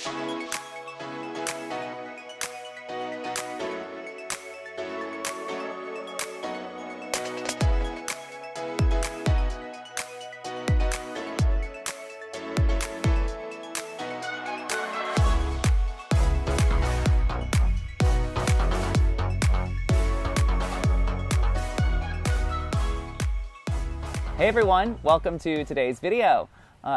Hey everyone, welcome to today's video.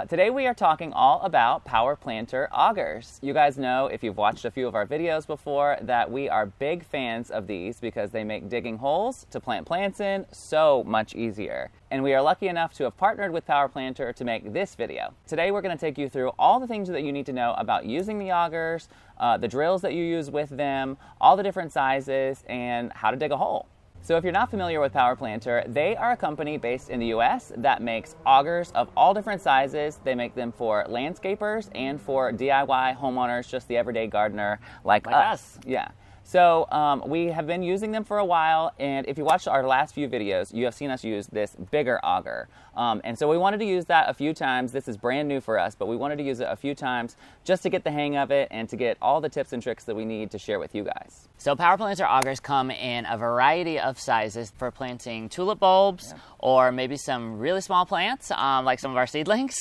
Today we are talking all about Power Planter Augers. You guys know, if you've watched a few of our videos before, that we are big fans of these because they make digging holes to plant plants in so much easier. And we are lucky enough to have partnered with Power Planter to make this video. Today we're going to take you through all the things that you need to know about using the augers, the drills that you use with them, all the different sizes, and how to dig a hole. So if you're not familiar with Power Planter, they are a company based in the US that makes augers of all different sizes. They make them for landscapers and for DIY homeowners, just the everyday gardener like us. Yeah. So we have been using them for a while, and if you watched our last few videos, you have seen us use this bigger auger. And so we wanted to use that a few times. This is brand new for us, but we wanted to use it a few times just to get the hang of it and to get all the tips and tricks that we need to share with you guys. So Power Planter augers come in a variety of sizes for planting tulip bulbs, yeah, or maybe some really small plants, like some of our seedlings,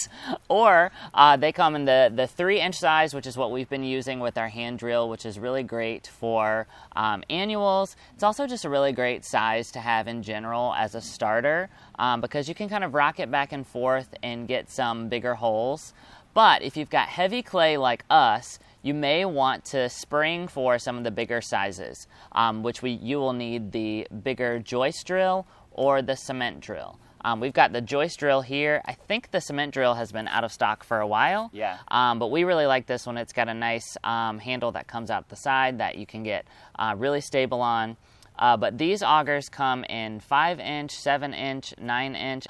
or they come in the 3-inch size, which is what we've been using with our hand drill, which is really great for annuals. It's also just a really great size to have in general as a starter because you can kind of rock it back and forth and get some bigger holes. But if you've got heavy clay like us, you may want to spring for some of the bigger sizes, which you will need the bigger joist drill or the cement drill. We've got the joist drill here. I think the cement drill has been out of stock for a while. Yeah. But we really like this one. It's got a nice handle that comes out the side that you can get really stable on. But these augers come in 5-inch, 7-inch, 9-inch.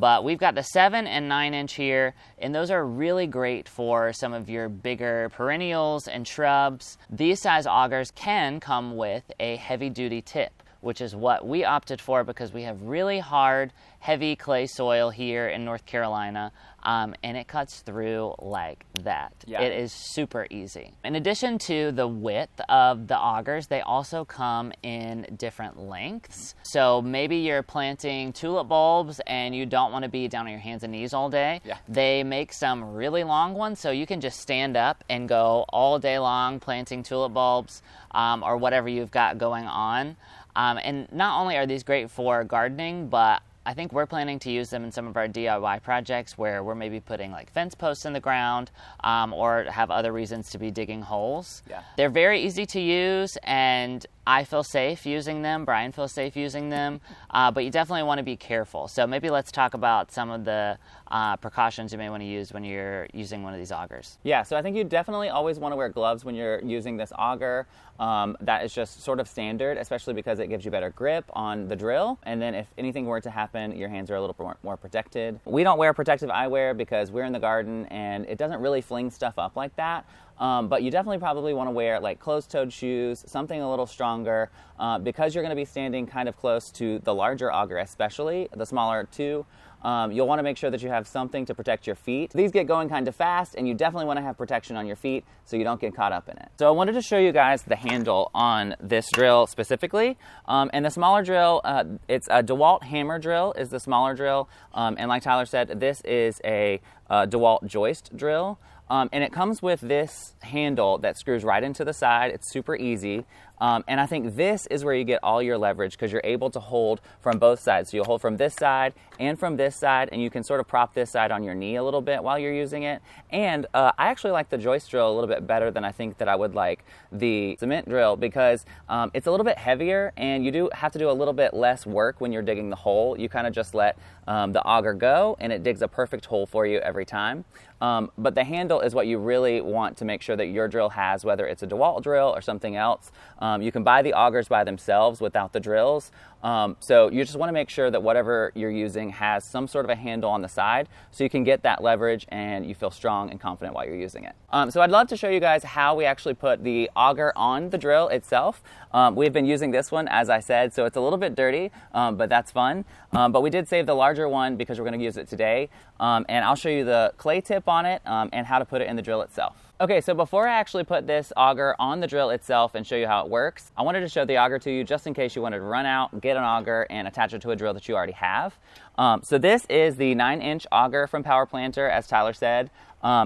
But we've got the 7 and 9-inch here, and those are really great for some of your bigger perennials and shrubs. These size augers can come with a heavy-duty tip, which is what we opted for because we have really hard, heavy clay soil here in North Carolina, and it cuts through like that. Yeah. It is super easy. In addition to the width of the augers, they also come in different lengths. So maybe you're planting tulip bulbs and you don't want to be down on your hands and knees all day. Yeah. They make some really long ones, so you can just stand up and go all day long planting tulip bulbs or whatever you've got going on. And not only are these great for gardening, but I think we're planning to use them in some of our DIY projects where we're maybe putting like fence posts in the ground or have other reasons to be digging holes. Yeah. They're very easy to use, and I feel safe using them. Brian feels safe using them, but you definitely want to be careful. So maybe let's talk about some of the precautions you may want to use when you're using one of these augers. Yeah, so I think you definitely always want to wear gloves when you're using this auger. That is just sort of standard, especially because it gives you better grip on the drill. And then if anything were to happen, your hands are a little more protected. We don't wear protective eyewear because we're in the garden and it doesn't really fling stuff up like that. But you definitely probably want to wear like closed-toed shoes, something a little stronger, because you're going to be standing kind of close to the larger auger, especially the smaller too. You'll want to make sure that you have something to protect your feet. These get going kind of fast, and you definitely want to have protection on your feet so you don't get caught up in it. So I wanted to show you guys the handle on this drill specifically. And the smaller drill, it's a DeWalt hammer drill is the smaller drill. And like Tyler said, this is a DeWalt joist drill. And it comes with this handle that screws right into the side. It's super easy. And I think this is where you get all your leverage because you're able to hold from both sides. So you'll hold from this side and from this side, and you can sort of prop this side on your knee a little bit while you're using it. And I actually like the joist drill a little bit better than I think that I would like the cement drill because it's a little bit heavier and you do have to do a little bit less work when you're digging the hole. You kind of just let the auger go and it digs a perfect hole for you every time. But the handle is what you really want to make sure that your drill has, whether it's a DeWalt drill or something else. You can buy the augers by themselves without the drills. So you just want to make sure that whatever you're using has some sort of a handle on the side so you can get that leverage and you feel strong and confident while you're using it. So I'd love to show you guys how we actually put the auger on the drill itself. We've been using this one, as I said, so it's a little bit dirty, but that's fun. But we did save the larger one because we're going to use it today. And I'll show you the clay tip on it and how to put it in the drill itself. Okay, so before I actually put this auger on the drill itself and show you how it works, I wanted to show the auger to you just in case you wanted to run out, get an auger, and attach it to a drill that you already have. So this is the 9-inch auger from Power Planter, as Tyler said.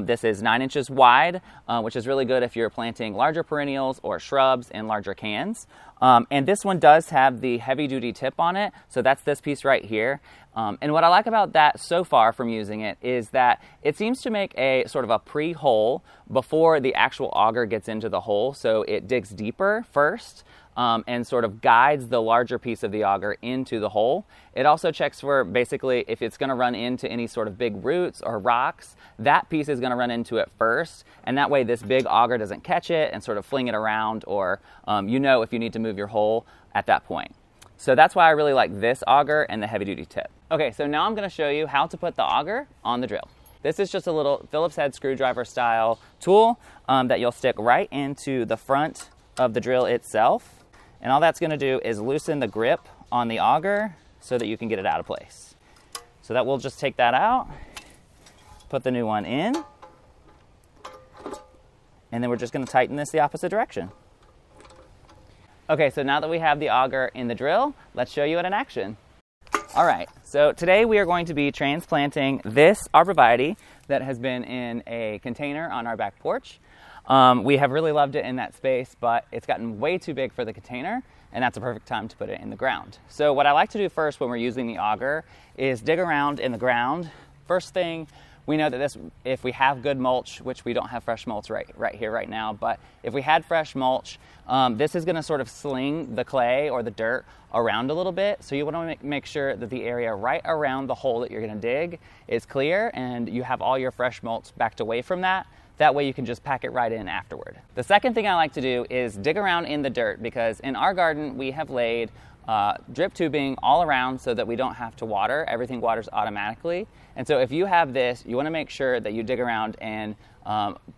This is 9 inches wide, which is really good if you're planting larger perennials or shrubs in larger cans. And this one does have the heavy-duty tip on it, so that's this piece right here. And what I like about that so far from using it is that it seems to make a sort of a pre-hole before the actual auger gets into the hole, so it digs deeper first. And sort of guides the larger piece of the auger into the hole. It also checks for basically if it's going to run into any sort of big roots or rocks, that piece is going to run into it first, and that way this big auger doesn't catch it and sort of fling it around, or you know, if you need to move your hole at that point. So that's why I really like this auger and the heavy-duty tip. Okay, so now I'm going to show you how to put the auger on the drill. This is just a little Phillips head screwdriver style tool that you'll stick right into the front of the drill itself. And all that's going to do is loosen the grip on the auger so that you can get it out of place. So that we'll just take that out, put the new one in, and then we're just going to tighten this the opposite direction. Okay, so now that we have the auger in the drill, let's show you it in action. All right, so today we are going to be transplanting this arborvitae that has been in a container on our back porch. We have really loved it in that space, but it's gotten way too big for the container, and that's a perfect time to put it in the ground. So what I like to do first when we're using the auger is dig around in the ground. First thing, we know that this, if we have good mulch, which we don't have fresh mulch right here, right now, but if we had fresh mulch, this is gonna sort of sling the clay or the dirt around a little bit. So you wanna make sure that the area right around the hole that you're gonna dig is clear and you have all your fresh mulch backed away from that. That way you can just pack it right in afterward. The second thing I like to do is dig around in the dirt, because in our garden we have laid drip tubing all around so that we don't have to water. Everything waters automatically. And so if you have this, you want to make sure that you dig around and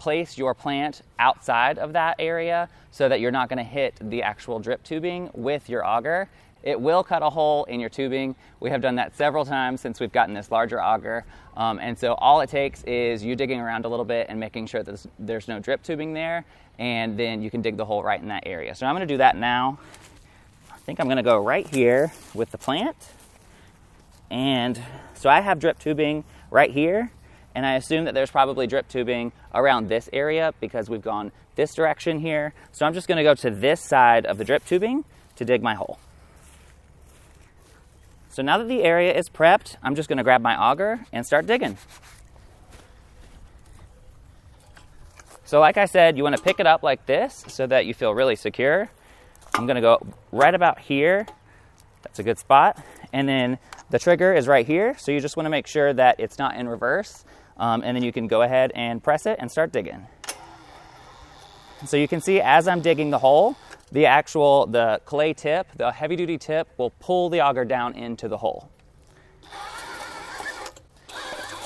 place your plant outside of that area so that you're not going to hit the actual drip tubing with your auger. It will cut a hole in your tubing. We have done that several times since we've gotten this larger auger. And so all it takes is you digging around a little bit and making sure that there's no drip tubing there, and then you can dig the hole right in that area. So I'm gonna do that now. I think I'm gonna go right here with the plant. And so I have drip tubing right here, and I assume that there's probably drip tubing around this area because we've gone this direction here. So I'm just gonna go to this side of the drip tubing to dig my hole. So now that the area is prepped, I'm just gonna grab my auger and start digging. So like I said, you wanna pick it up like this so that you feel really secure. I'm gonna go right about here. That's a good spot. And then the trigger is right here. So you just wanna make sure that it's not in reverse. And then you can go ahead and press it and start digging. So you can see as I'm digging the hole, the clay tip, the heavy-duty tip, will pull the auger down into the hole.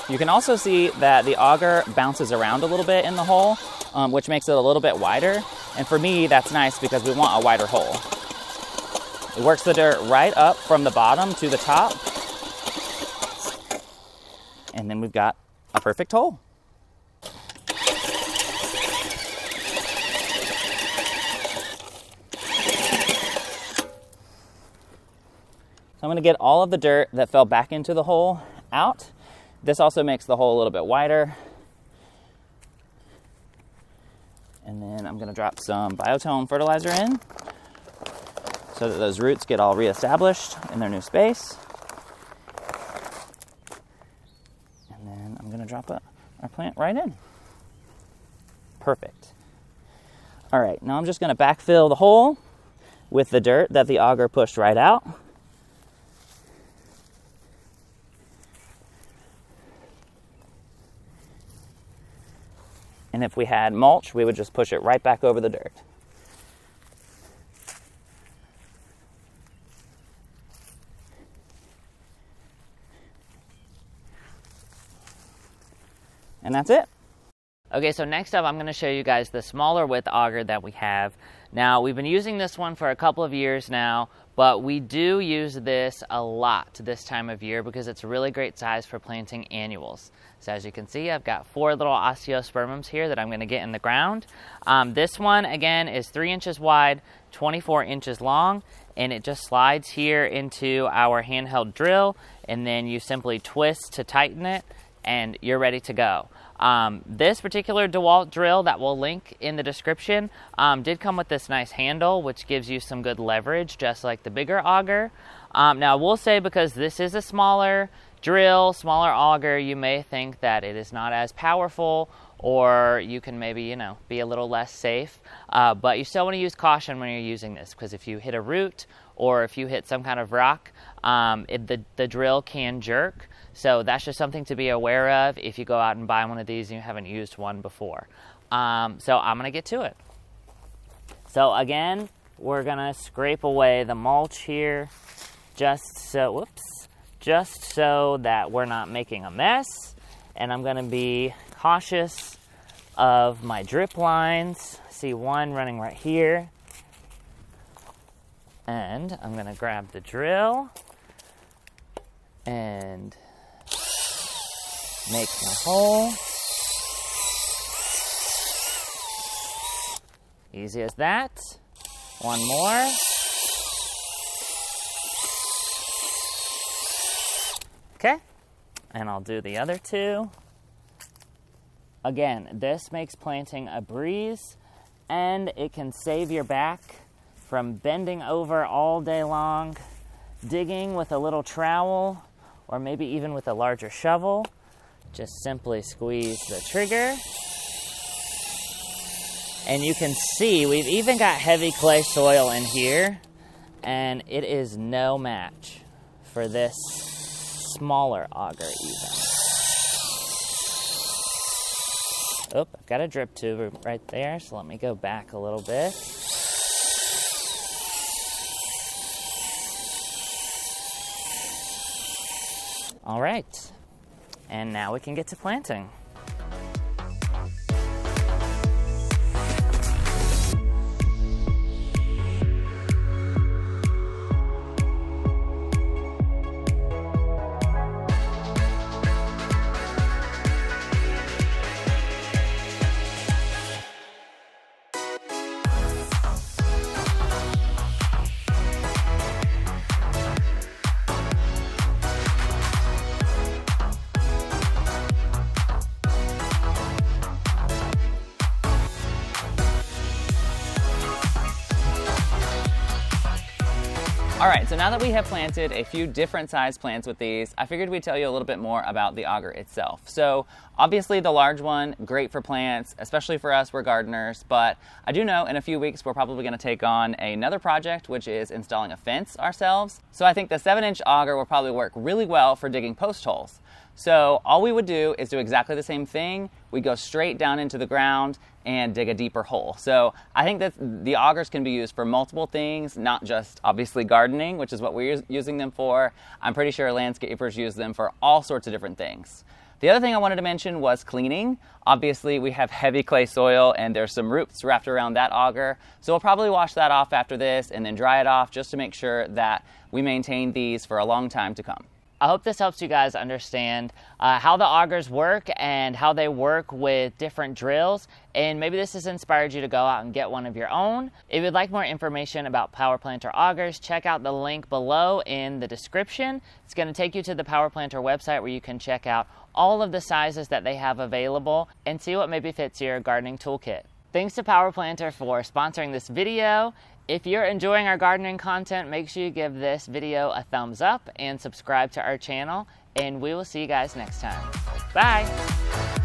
You can also see that the auger bounces around a little bit in the hole, which makes it a little bit wider. And for me, that's nice because we want a wider hole. It works the dirt right up from the bottom to the top. And then we've got a perfect hole. So I'm gonna get all of the dirt that fell back into the hole out. This also makes the hole a little bit wider. And then I'm gonna drop some Biotone fertilizer in so that those roots get all reestablished in their new space. And then I'm gonna drop our plant right in. Perfect. All right, now I'm just gonna backfill the hole with the dirt that the auger pushed right out. And if we had mulch, we would just push it right back over the dirt. And that's it. Okay, so next up, I'm going to show you guys the smaller width auger that we have. Now, we've been using this one for a couple of years now, but we do use this a lot this time of year because it's a really great size for planting annuals. So as you can see, I've got 4 little osteospermums here that I'm going to get in the ground. This one, again, is 3 inches wide, 24 inches long, and it just slides here into our handheld drill, and then you simply twist to tighten it, and you're ready to go. This particular DeWalt drill that we'll link in the description did come with this nice handle, which gives you some good leverage, just like the bigger auger. Now, I will say, because this is a smaller drill, smaller auger, you may think that it is not as powerful, or you can maybe, you know, be a little less safe. But you still want to use caution when you're using this, because if you hit a root or if you hit some kind of rock, the drill can jerk. So that's just something to be aware of if you go out and buy one of these and you haven't used one before. So I'm gonna get to it. So again, we're gonna scrape away the mulch here, just so that we're not making a mess. And I'm gonna be cautious of my drip lines. I see one running right here. And I'm gonna grab the drill and make my hole. Easy as that. One more. Okay, and I'll do the other 2. Again, this makes planting a breeze, and it can save your back from bending over all day long, digging with a little trowel, or maybe even with a larger shovel. Just simply squeeze the trigger. And you can see, we've even got heavy clay soil in here, and it is no match for this smaller auger even. Oop, I've got a drip tube right there, so let me go back a little bit. All right, and now we can get to planting. All right, so now that we have planted a few different size plants with these, I figured we'd tell you a little bit more about the auger itself. So obviously the large one, great for plants, especially for us, we're gardeners, but I do know in a few weeks, we're probably gonna take on another project, which is installing a fence ourselves. So I think the 7-inch auger will probably work really well for digging post holes. So all we would do is do exactly the same thing. We go straight down into the ground and dig a deeper hole. So I think that the augers can be used for multiple things, not just obviously gardening, which is what we're using them for. I'm pretty sure landscapers use them for all sorts of different things. The other thing I wanted to mention was cleaning. Obviously, we have heavy clay soil and there's some roots wrapped around that auger. So we'll probably wash that off after this and then dry it off just to make sure that we maintain these for a long time to come. I hope this helps you guys understand how the augers work and how they work with different drills. And maybe this has inspired you to go out and get one of your own. If you'd like more information about Power Planter Augers, check out the link below in the description. It's going to take you to the Power Planter website where you can check out all of the sizes that they have available and see what maybe fits your gardening toolkit. Thanks to Power Planter for sponsoring this video. If you're enjoying our gardening content, make sure you give this video a thumbs up and subscribe to our channel, and we will see you guys next time. Bye.